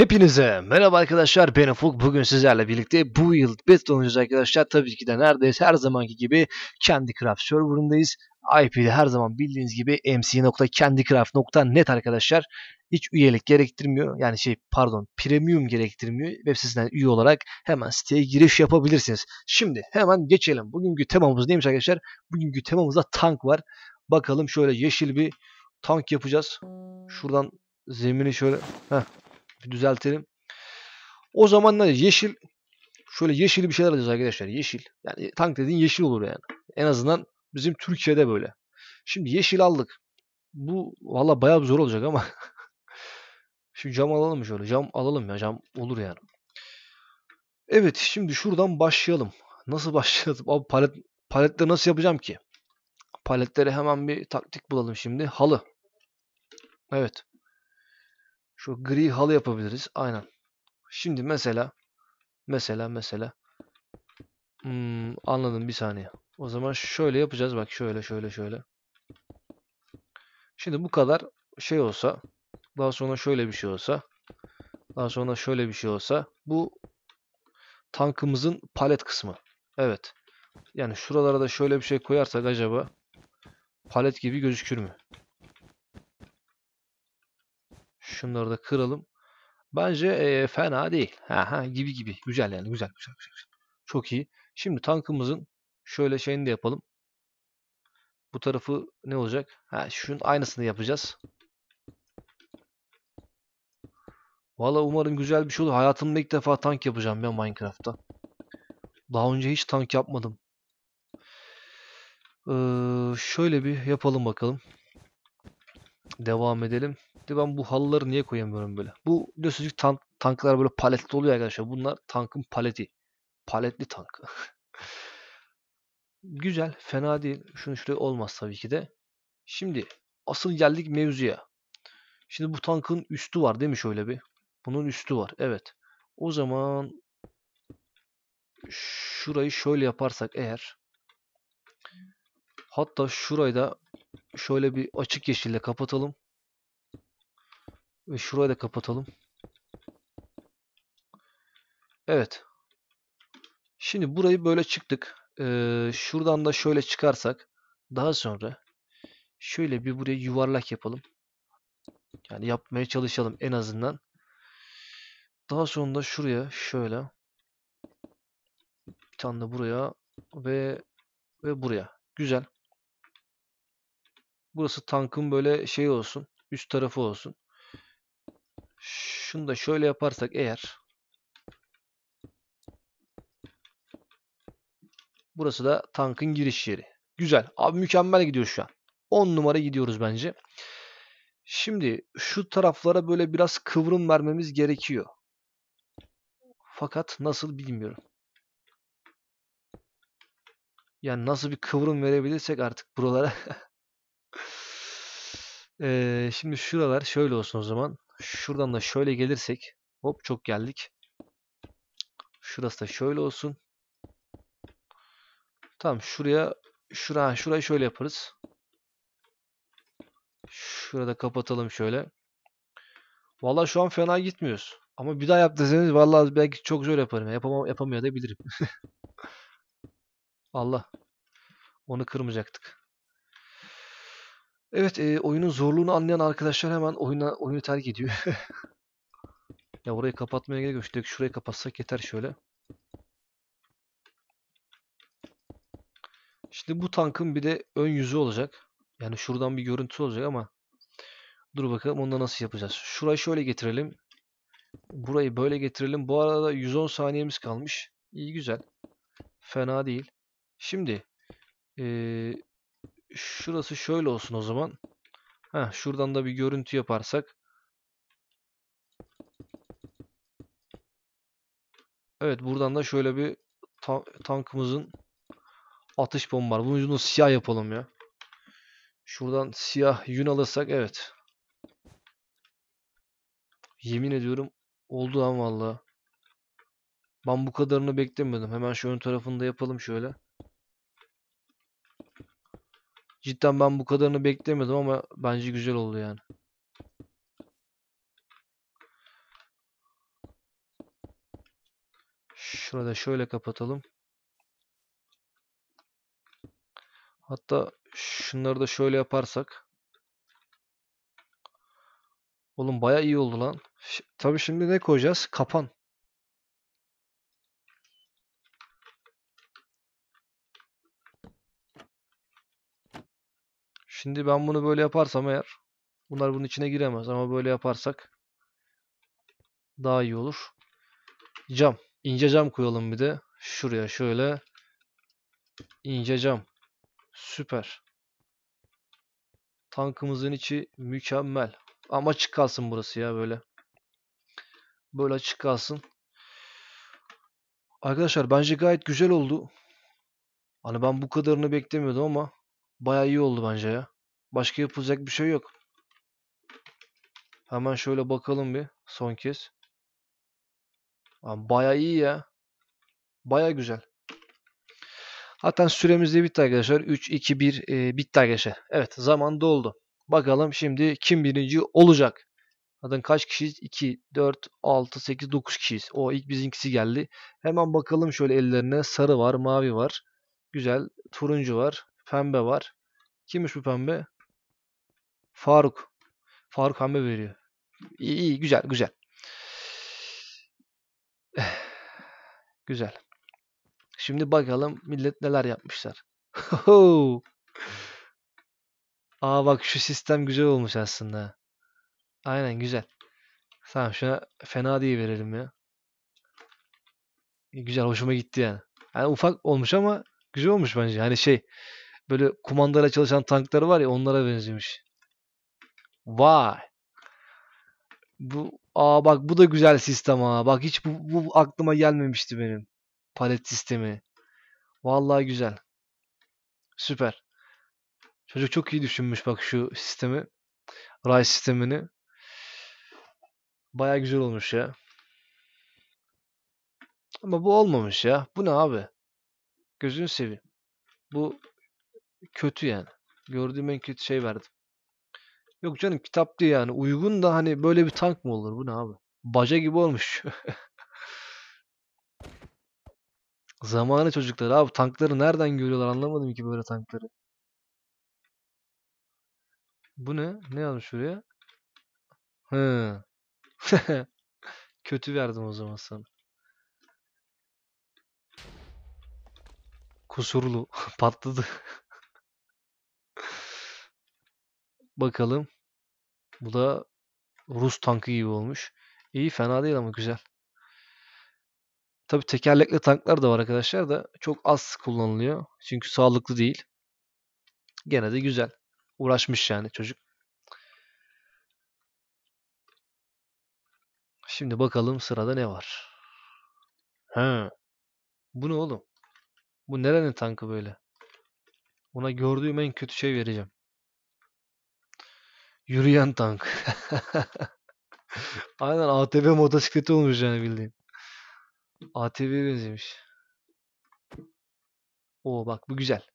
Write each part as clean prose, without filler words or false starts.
Hepinize merhaba arkadaşlar, ben Ufuk. Bugün sizlerle birlikte bu yıl beta oynayacağız arkadaşlar. Tabii ki de neredeyse her zamanki gibi Candy Craft serverındayız. IP'de her zaman bildiğiniz gibi mc.candycraft.net arkadaşlar. Hiç üyelik gerektirmiyor. Yani premium gerektirmiyor. Web sitesinden üye olarak hemen siteye giriş yapabilirsiniz. Şimdi hemen geçelim. Bugünkü temamız neymiş arkadaşlar? Bugünkü temamızda tank var. Bakalım, şöyle yeşil bir tank yapacağız. Şuradan zemini şöyle... Bir düzeltelim. O zaman ne? Yeşil. Şöyle yeşil bir şeyler alacağız arkadaşlar. Yeşil. Yani tank dediğin yeşil olur yani. En azından bizim Türkiye'de böyle. Şimdi yeşil aldık. Bu valla bayağı zor olacak ama. Şu cam alalım şöyle. Cam alalım ya. Cam olur yani. Evet, şimdi şuradan başlayalım. Nasıl başlayalım? Abi paletleri nasıl yapacağım ki? Paletlere hemen bir taktik bulalım şimdi. Halı. Evet. Şu gri halı yapabiliriz. Aynen. Şimdi mesela. Anladım, bir saniye. O zaman şöyle yapacağız. Bak şöyle. Şimdi bu kadar şey olsa. Daha sonra şöyle bir şey olsa. Daha sonra şöyle bir şey olsa. Bu tankımızın palet kısmı. Evet. Yani şuralara da şöyle bir şey koyarsak acaba palet gibi gözükür mü? Şunları da kıralım. Bence fena değil. Gibi. Güzel yani. Güzel. Çok iyi. Şimdi tankımızın şöyle şeyini de yapalım. Bu tarafı ne olacak? Şunun aynısını yapacağız. Valla umarım güzel bir şey olur. Hayatımda ilk defa tank yapacağım ya Minecraft'ta. Daha önce hiç tank yapmadım. Şöyle bir yapalım bakalım. Devam edelim. Ben bu halıları niye koyamıyorum böyle? Bu biliyorsunuz tanklar böyle paletli oluyor arkadaşlar. Bunlar tankın paleti. Paletli tank. Güzel. Fena değil. Şunu şuraya olmaz tabii ki de. Şimdi asıl geldik mevzuya. Şimdi bu tankın üstü var değil mi şöyle bir? Bunun üstü var. Evet. O zaman şurayı şöyle yaparsak eğer, hatta şurayı da şöyle bir açık yeşille kapatalım. Ve şurayı da kapatalım. Evet. Şimdi burayı böyle çıktık. Şuradan da şöyle çıkarsak. Daha sonra şöyle bir buraya yuvarlak yapalım. Yani yapmaya çalışalım en azından. Daha sonra da şuraya şöyle. Bir tane de buraya ve buraya. Güzel. Burası tankın böyle şey olsun. Üst tarafı olsun. Şunu da şöyle yaparsak eğer, burası da tankın giriş yeri. Güzel. Abi mükemmel gidiyor şu an. 10 numara gidiyoruz bence. Şimdi şu taraflara böyle biraz kıvrım vermemiz gerekiyor. Fakat nasıl bilmiyorum. Yani nasıl bir kıvrım verebilirsek artık buralara. Şimdi şuralar şöyle olsun o zaman. Şuradan da şöyle gelirsek, hop çok geldik. Şurası da şöyle olsun. Tamam, şurayı şöyle yaparız. Şurada kapatalım şöyle. Vallahi şu an fena gitmiyoruz. Ama bir daha yap deseniz vallahi belki çok zor yaparım. Yapamıyor da bilirim. Allah. Onu kırmayacaktık. Evet, oyunun zorluğunu anlayan arkadaşlar hemen oyunu terk ediyor. Ya orayı kapatmaya gerek yok. Direkt şurayı kapatsak yeter şöyle. Şimdi bu tankın bir de ön yüzü olacak. Yani şuradan bir görüntü olacak ama dur bakalım onu da nasıl yapacağız. Şurayı şöyle getirelim. Burayı böyle getirelim. Bu arada 110 saniyemiz kalmış. İyi, güzel. Fena değil. Şimdi şurası şöyle olsun o zaman. Şuradan da bir görüntü yaparsak. Evet, buradan da şöyle bir tankımızın atış bombardı. Bunun ucunu siyah yapalım ya. Şuradan siyah yün alırsak evet. Yemin ediyorum oldu ama vallahi. Ben bu kadarını beklemiyordum. Hemen şu ön tarafını da yapalım şöyle. Cidden ben bu kadarını beklemiyordum ama bence güzel oldu yani. Şurada şöyle kapatalım. Hatta şunları da şöyle yaparsak. Oğlum bayağı iyi oldu lan. Tabii şimdi ne koyacağız? Kapan. Şimdi ben bunu böyle yaparsam eğer bunlar bunun içine giremez ama böyle yaparsak daha iyi olur. Cam. İnce cam koyalım bir de. Şuraya şöyle ince cam. Süper. Tankımızın içi mükemmel. Ama açık kalsın burası ya böyle. Böyle açık kalsın. Arkadaşlar bence gayet güzel oldu. Hani ben bu kadarını beklemiyordum ama bayağı iyi oldu bence ya. Başka yapılacak bir şey yok. Hemen şöyle bakalım bir son kez. Bayağı iyi ya. Bayağı güzel. Zaten süremiz de bitti arkadaşlar. 3, 2, 1 bitti arkadaşlar. Evet, zaman doldu. Bakalım şimdi kim birinci olacak? Zaten kaç kişiyiz? 2, 4, 6, 8, 9 kişiyiz. O ilk bizinkisi geldi. Hemen bakalım şöyle ellerine. Sarı var, mavi var. Güzel. Turuncu var. Pembe var. Kimmiş bu pembe? Faruk. Faruk pembe veriyor. İyi, iyi, güzel, güzel. Güzel. Şimdi bakalım millet neler yapmışlar. Bak şu sistem güzel olmuş aslında. Aynen güzel. Tamam şuna fena diye verelim ya. Güzel, hoşuma gitti yani. Yani ufak olmuş ama güzel olmuş bence. Hani şey böyle kumandayla çalışan tankları var ya, onlara benzemiş. Vay. Bu bak bu da güzel sistem ha. Bak hiç bu aklıma gelmemişti benim. Palet sistemi. Vallahi güzel. Süper. Çocuk çok iyi düşünmüş bak şu sistemi. Ray sistemini. Bayağı güzel olmuş ya. Ama bu olmamış ya. Bu ne abi? Gözünü seveyim. Bu kötü yani. Gördüğüm en kötü şey verdim. Yok canım, kitap değil yani. Uygun da hani böyle bir tank mı olur? Bu ne abi? Baca gibi olmuş. Zamanı çocuklar abi. Tankları nereden görüyorlar? Anlamadım ki böyle tankları. Bu ne? Ne yazmış şuraya? Hı. Kötü verdim o zaman sana. Kusurlu. Patladı. Bakalım. Bu da Rus tankı gibi olmuş. İyi, fena değil ama güzel. Tabi tekerlekli tanklar da var arkadaşlar da çok az kullanılıyor. Çünkü sağlıklı değil. Gene de güzel. Uğraşmış yani çocuk. Şimdi bakalım sırada ne var. He. Bu ne oğlum? Bu nerenin tankı böyle? Ona gördüğüm en kötü şey vereceğim. Yürüyen tank. Aynen ATV motosikleti olmuş yani bildiğin. ATV'ye benzemiş. Oo bak bu güzel.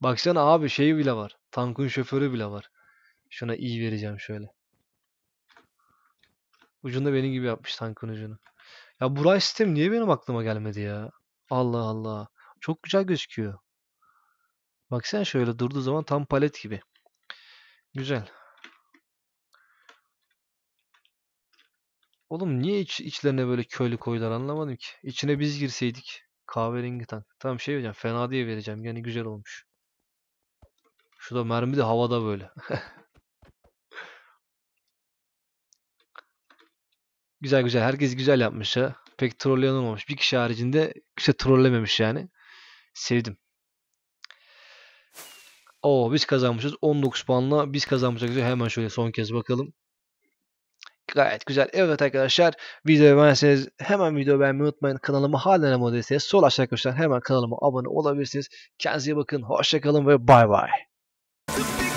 Baksana abi şeyi bile var. Tankın şoförü bile var. Şuna iyi vereceğim şöyle. Ucunda benim gibi yapmış tankın ucunu. Ya bu ray sistemi niye benim aklıma gelmedi ya? Allah Allah. Çok güzel gözüküyor. Baksana şöyle durduğu zaman tam palet gibi. Güzel. Oğlum niye içlerine böyle köylü koydular anlamadım ki. İçine biz girseydik. Kahverengi tank. Tamam şey vereceğim. Fena diye vereceğim. Yani güzel olmuş. Şu da mermi de havada böyle. Güzel güzel. Herkes güzel yapmış ha. Pek trolleyen olmamış. Bir kişi haricinde kimse trollememiş yani. Sevdim. Oo biz kazanmışız. 19 puanla biz kazanmışız. Hemen şöyle son kez bakalım. Gayet güzel. Evet arkadaşlar, videoyu beğenseniz hemen videoyu beğenmeyi unutmayın. Kanalıma hala abone değilseniz sol aşağı köşeden hemen kanalıma abone olabilirsiniz. Kendinize iyi bakın. Hoşça kalın ve bay bay.